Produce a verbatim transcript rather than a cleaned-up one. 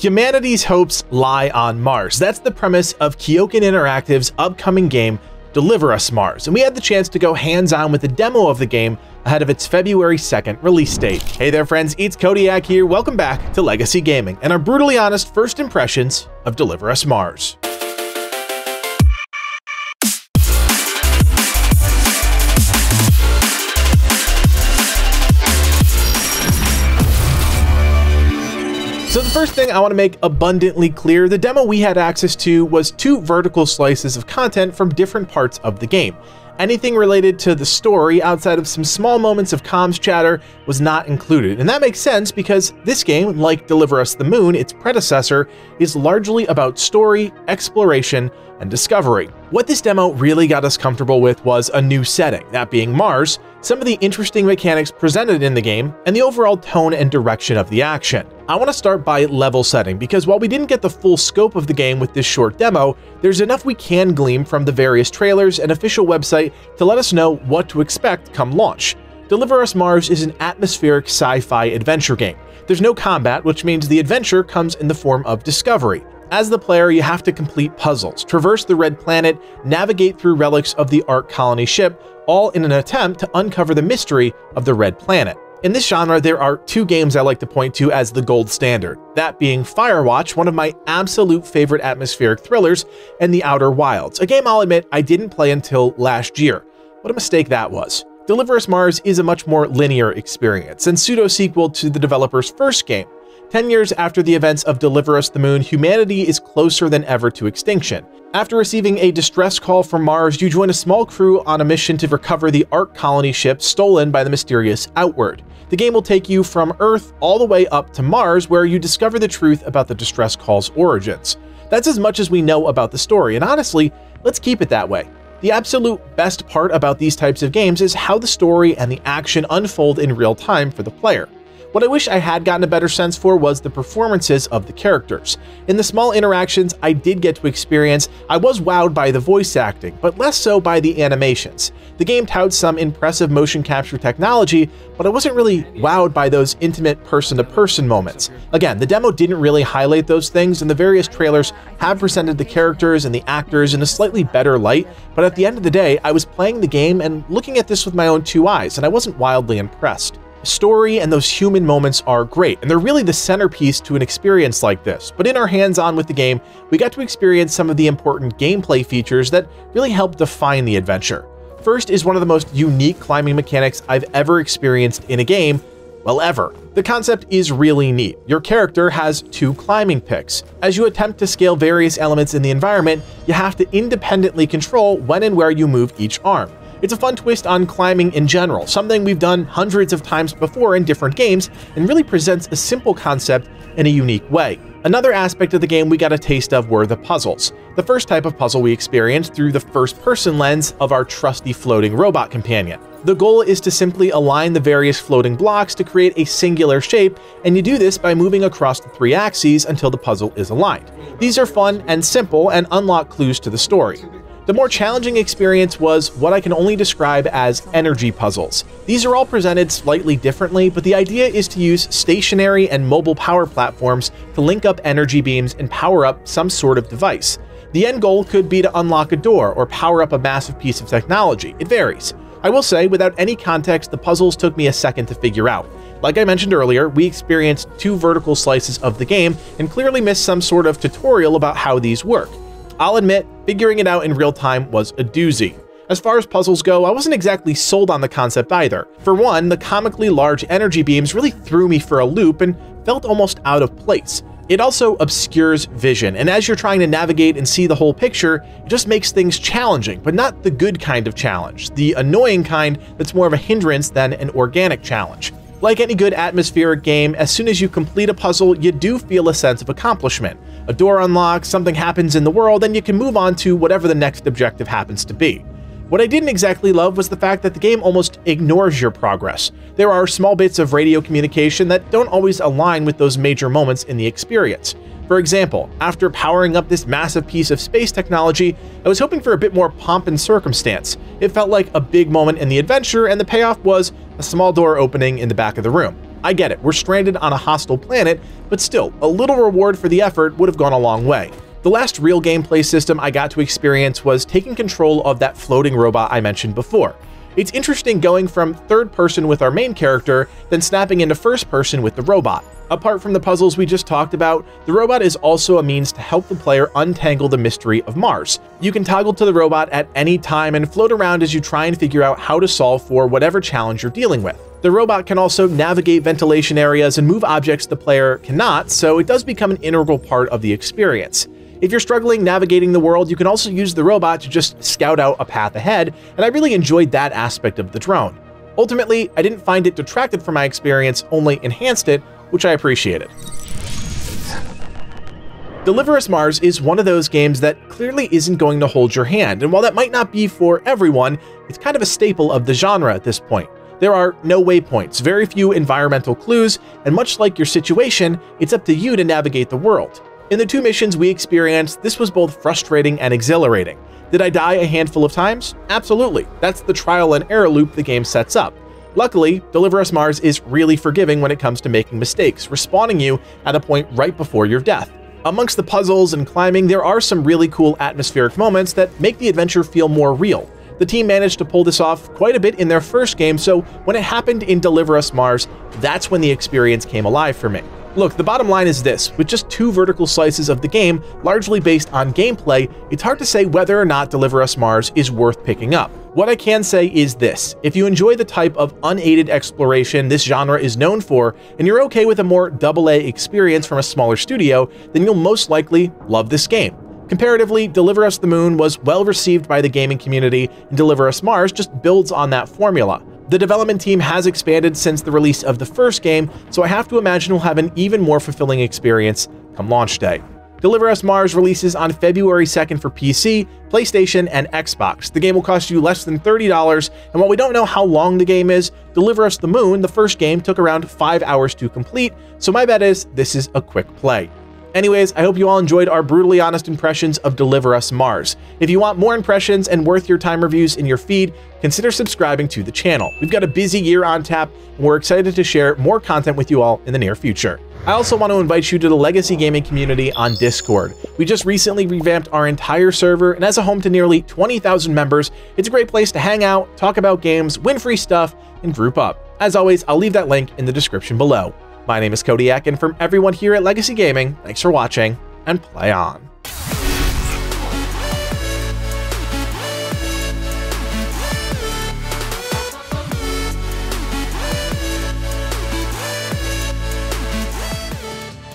Humanity's hopes lie on Mars. That's the premise of KeokeN Interactive's upcoming game, Deliver Us Mars, and we had the chance to go hands-on with the demo of the game ahead of its February second release date. Hey there friends, it's Kodiak here. Welcome back to Legacy Gaming and our brutally honest first impressions of Deliver Us Mars. So the first thing I want to make abundantly clear, the demo we had access to was two vertical slices of content from different parts of the game. Anything related to the story outside of some small moments of comms chatter was not included. And that makes sense because this game, like Deliver Us the Moon, its predecessor, is largely about story, exploration, and discovery. What this demo really got us comfortable with was a new setting, that being Mars, some of the interesting mechanics presented in the game, and the overall tone and direction of the action. I want to start by level setting, because while we didn't get the full scope of the game with this short demo, there's enough we can glean from the various trailers and official website to let us know what to expect come launch. Deliver Us Mars is an atmospheric sci-fi adventure game. There's no combat, which means the adventure comes in the form of discovery. As the player, you have to complete puzzles, traverse the Red Planet, navigate through relics of the Ark Colony ship, all in an attempt to uncover the mystery of the Red Planet. In this genre, there are two games I like to point to as the gold standard, that being Firewatch, one of my absolute favorite atmospheric thrillers, and The Outer Wilds, a game I'll admit I didn't play until last year. What a mistake that was. Deliver Us Mars is a much more linear experience and pseudo-sequel to the developer's first game. Ten years after the events of Deliver Us the Moon, humanity is closer than ever to extinction. After receiving a distress call from Mars, you join a small crew on a mission to recover the Ark Colony ship stolen by the mysterious Outward. The game will take you from Earth all the way up to Mars, where you discover the truth about the distress call's origins. That's as much as we know about the story, and honestly, let's keep it that way. The absolute best part about these types of games is how the story and the action unfold in real time for the player. What I wish I had gotten a better sense for was the performances of the characters. In the small interactions I did get to experience, I was wowed by the voice acting, but less so by the animations. The game touts some impressive motion capture technology, but I wasn't really wowed by those intimate person-to-person moments. Again, the demo didn't really highlight those things, and the various trailers have presented the characters and the actors in a slightly better light, but at the end of the day, I was playing the game and looking at this with my own two eyes, and I wasn't wildly impressed. Story and those human moments are great, and they're really the centerpiece to an experience like this. But in our hands-on with the game, we got to experience some of the important gameplay features that really help define the adventure. First is one of the most unique climbing mechanics I've ever experienced in a game, well ever. The concept is really neat. Your character has two climbing picks. As you attempt to scale various elements in the environment, you have to independently control when and where you move each arm. It's a fun twist on climbing in general, something we've done hundreds of times before in different games, and really presents a simple concept in a unique way. Another aspect of the game we got a taste of were the puzzles. The first type of puzzle we experienced through the first-person lens of our trusty floating robot companion. The goal is to simply align the various floating blocks to create a singular shape, and you do this by moving across the three axes until the puzzle is aligned. These are fun and simple and unlock clues to the story. The more challenging experience was what I can only describe as energy puzzles. These are all presented slightly differently, but the idea is to use stationary and mobile power platforms to link up energy beams and power up some sort of device. The end goal could be to unlock a door or power up a massive piece of technology. It varies. I will say, without any context, the puzzles took me a second to figure out. Like I mentioned earlier, we experienced two vertical slices of the game and clearly missed some sort of tutorial about how these work. I'll admit, figuring it out in real time was a doozy. As far as puzzles go, I wasn't exactly sold on the concept either. For one, the comically large energy beams really threw me for a loop and felt almost out of place. It also obscures vision, and as you're trying to navigate and see the whole picture, it just makes things challenging, but not the good kind of challenge, the annoying kind that's more of a hindrance than an organic challenge. Like any good atmospheric game, as soon as you complete a puzzle, you do feel a sense of accomplishment. A door unlocks, something happens in the world, and you can move on to whatever the next objective happens to be. What I didn't exactly love was the fact that the game almost ignores your progress. There are small bits of radio communication that don't always align with those major moments in the experience. For example, after powering up this massive piece of space technology, I was hoping for a bit more pomp and circumstance. It felt like a big moment in the adventure, and the payoff was a small door opening in the back of the room. I get it, we're stranded on a hostile planet, but still, a little reward for the effort would have gone a long way. The last real gameplay system I got to experience was taking control of that floating robot I mentioned before. It's interesting going from third person with our main character, then snapping into first person with the robot. Apart from the puzzles we just talked about, the robot is also a means to help the player untangle the mystery of Mars. You can toggle to the robot at any time and float around as you try and figure out how to solve for whatever challenge you're dealing with. The robot can also navigate ventilation areas and move objects the player cannot, so it does become an integral part of the experience. If you're struggling navigating the world, you can also use the robot to just scout out a path ahead, and I really enjoyed that aspect of the drone. Ultimately, I didn't find it detracted from my experience, only enhanced it, which I appreciated. Deliver Us Mars is one of those games that clearly isn't going to hold your hand, and while that might not be for everyone, it's kind of a staple of the genre at this point. There are no waypoints, very few environmental clues, and much like your situation, it's up to you to navigate the world. In the two missions we experienced, this was both frustrating and exhilarating. Did I die a handful of times? Absolutely. That's the trial and error loop the game sets up. Luckily, Deliver Us Mars is really forgiving when it comes to making mistakes, respawning you at a point right before your death. Amongst the puzzles and climbing, there are some really cool atmospheric moments that make the adventure feel more real. The team managed to pull this off quite a bit in their first game, so when it happened in Deliver Us Mars, that's when the experience came alive for me. Look, the bottom line is this, with just two vertical slices of the game, largely based on gameplay, it's hard to say whether or not Deliver Us Mars is worth picking up. What I can say is this, if you enjoy the type of unaided exploration this genre is known for, and you're okay with a more double A experience from a smaller studio, then you'll most likely love this game. Comparatively, Deliver Us the Moon was well received by the gaming community, and Deliver Us Mars just builds on that formula. The development team has expanded since the release of the first game, so I have to imagine we'll have an even more fulfilling experience come launch day. Deliver Us Mars releases on February second for P C, PlayStation, and Xbox. The game will cost you less than thirty dollars, and while we don't know how long the game is, Deliver Us the Moon, the first game, took around five hours to complete, so my bet is this is a quick play. Anyways, I hope you all enjoyed our brutally honest impressions of Deliver Us Mars. If you want more impressions and worth your time reviews in your feed, consider subscribing to the channel. We've got a busy year on tap, and we're excited to share more content with you all in the near future. I also want to invite you to the Legacy Gaming community on Discord. We just recently revamped our entire server, and as a home to nearly twenty thousand members, it's a great place to hang out, talk about games, win free stuff, and group up. As always, I'll leave that link in the description below. My name is Kodiak, and from everyone here at Legacy Gaming, thanks for watching, and play on.